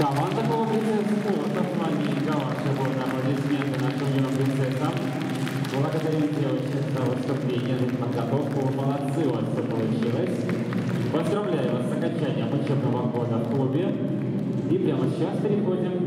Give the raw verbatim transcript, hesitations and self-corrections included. Команда полупринцесс Тасмании дала сегодня аплодисменты нашим юным принцессам. Благодарим девочек за выступление, за подготовку. Молодцы, у вас все получилось. Поздравляю вас с окончанием учебного года в клубе. И прямо сейчас переходим